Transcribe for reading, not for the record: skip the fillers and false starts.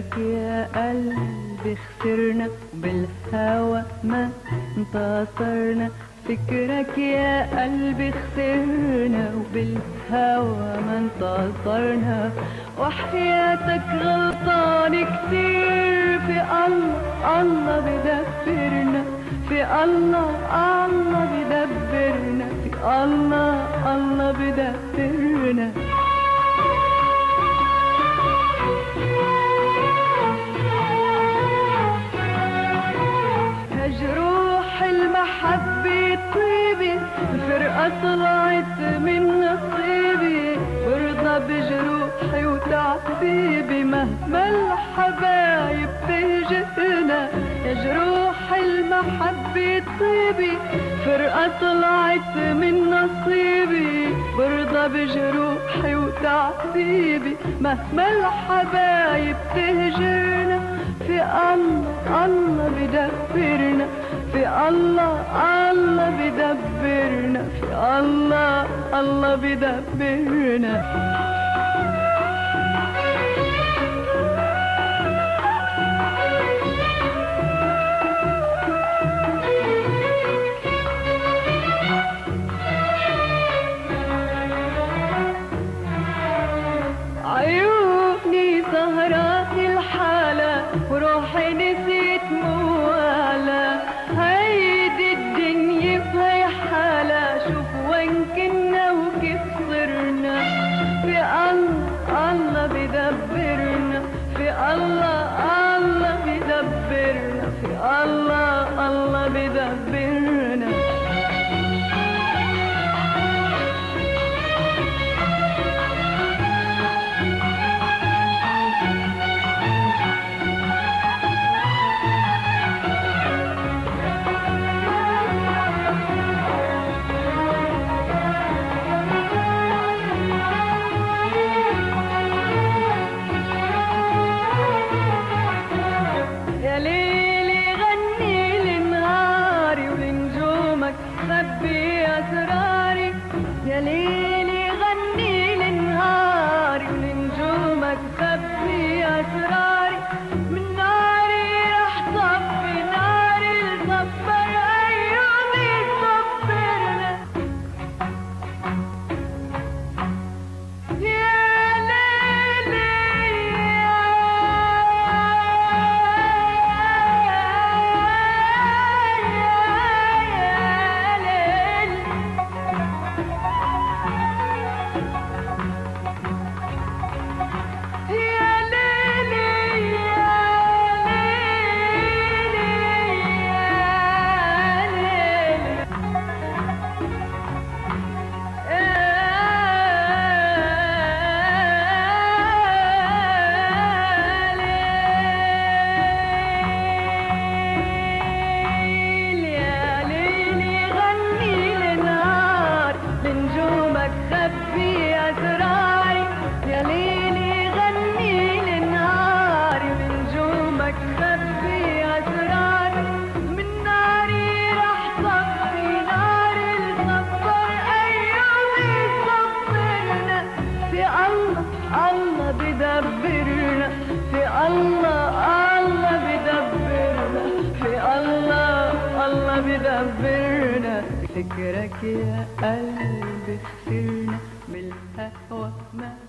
فكرك يا قلبي خسرنا بالهوى ما انتصرنا، فكرك يا قلبي خسرنا وبالهوى ما انتصرنا، وحياتك غلطان كتير في الله الله بدبرنا، في الله الله بدبرنا، في الله الله بدبرنا. الفرقة طلعت من نصيبي برضى بجروحي وتعذيبي، مهما الحبايب تهجتنا يا جروحي المحبة طيبي، فرقة طلعت من نصيبي برضى بجروحي وتعذيبي، مهما الحبايب تهجرنا، في الله الله بدبرنا، في الله الله بدبرنا، في الله الله بدبرنا. عيوني سهرات الحالة وروحي نسيت موالا، هيدي الدنيا في حالة شوف وين كنا وكيف صرنا، في الله الله بدبرنا، في الله الله بدبرنا، في الله الله بدبرنا. خبي أسراري يا ليلي غني لنهاري ولنجومك، خبي أسراري من ناري رح طفي ناري لصبر أيامي صبرنا، يا الله بدبرنا، في الله الله بدبرنا، في الله الله بدبرنا. فكرك يا قلبي خسرنا بالهوى ما